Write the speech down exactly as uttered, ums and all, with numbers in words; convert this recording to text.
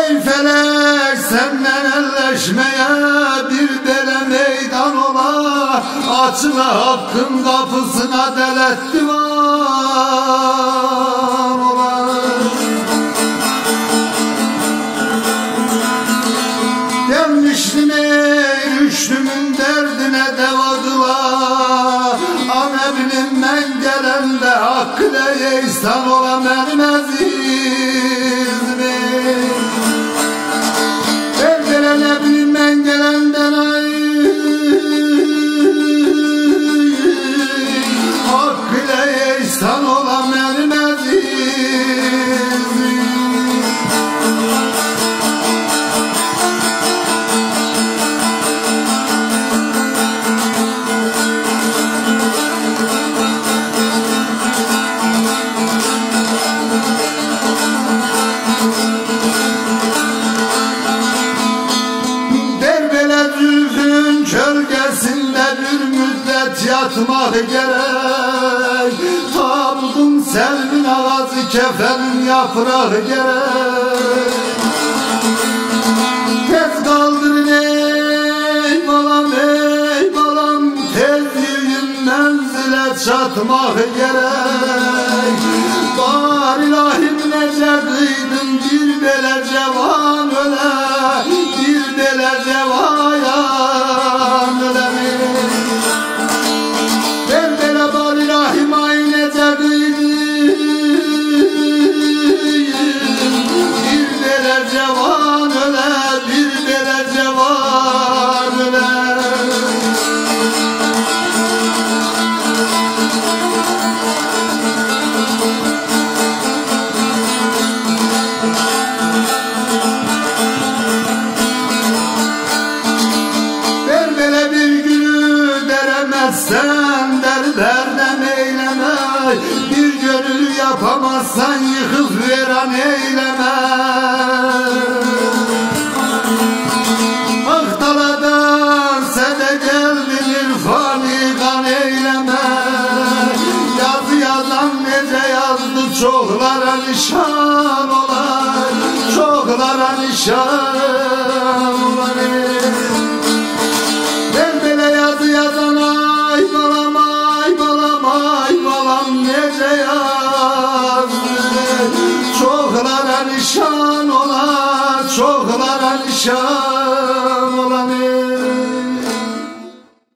Ey felek senden elleşmeye, bir dele meydan ola. Açma hakkın kapısına, deletti var ola. Gelmiştim ey rüştümün derdine devadılar. Amelinden gelen de hakkı değil, insan ola benim azizim. Evlenebimden gelenden ay, hakkı değil, insan ola benim azizim. Yatmak gerek, tabutun selvin ağacı, kefenin yaprağı gerek. Tez kaldırın ey balam, ey balam, tez yüzün menzile çatmak gerek. Bar ilahim nece kıydın, bir bele cevan öle, bir bele cevayan öle. Sen derderdem eyleme, bir gönül yapamazsan yıkıp veren eyleme. Akdaladan sene geldin irfani kan eyleme. Yazı yazan nece yazdı, çoklara nişan olan, çoklara nişan olan. Çoklara nişan ola, çoklara nişan.